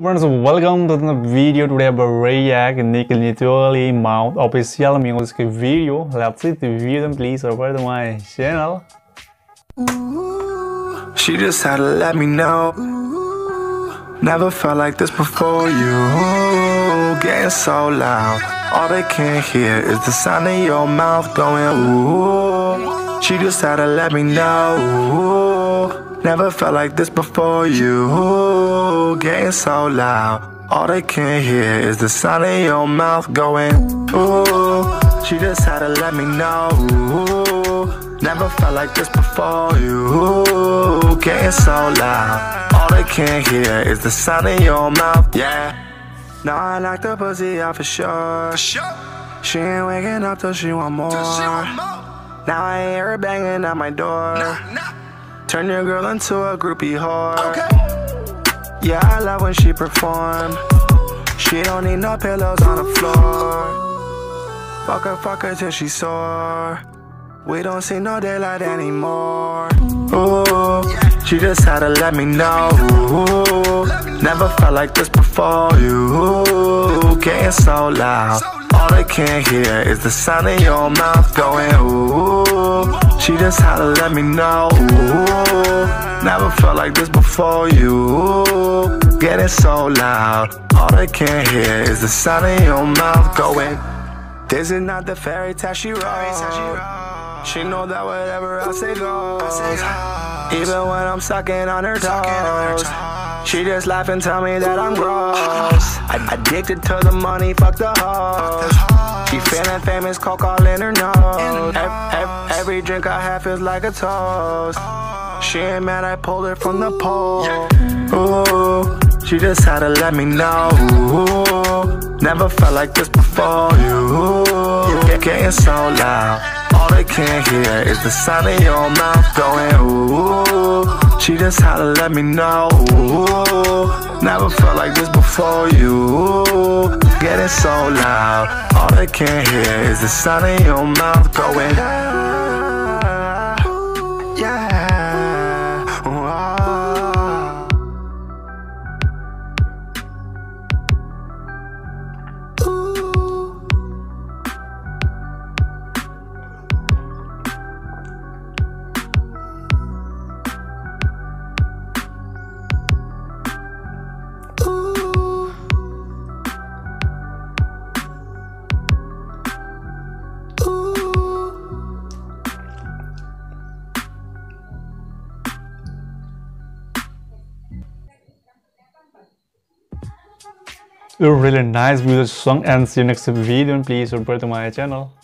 Friends, welcome to the video. Today I will react Nick Nittoli mouth official music video. Let's see the video and please subscribe to my channel. She just had to let me know. Never felt like this before. You getting so loud. All they can hear is the sound of your mouth going ooh. She just had to let me know. Never felt like this before. You getting so loud. All they can hear is the sound of your mouth going ooh. She just had to let me know. Ooh, never felt like this before. You getting so loud. All they can hear is the sound of your mouth. Yeah. Now I like the pussy out for sure. She ain't waking up till she want more. Now I hear her banging at my door. Turn your girl into a groupie whore. Okay. Yeah, I love when she perform. She don't need no pillows on the floor. Fuck her till she sore. We don't see no daylight anymore. Ooh, she just had to let me know. Ooh, never felt like this before. You getting so loud. All I can hear is the sound of your mouth going ooh. She just had to let me know. Ooh, never felt like this before. You getting so loud. All I can hear is the sound of your mouth going. This is not the fairy tale she wrote. She know that whatever I say goes. Even when I'm sucking on her toes, she just laugh and tell me that I'm gross. Addicted to the money, fuck the hoes. She feeling famous, coke all in her nose. Every drink I have feels like a toast. She ain't mad, I pulled her from the pole. Ooh, she just had to let me know. Ooh, never felt like this before. You getting so loud. All they can hear is the sound of your mouth going ooh. She just had to let me know. Ooh, never felt like this before. You getting so loud. All they can hear is the sound of your mouth going yeah. Wow. Ooh. A really nice music song, and see you next video and please subscribe to my channel.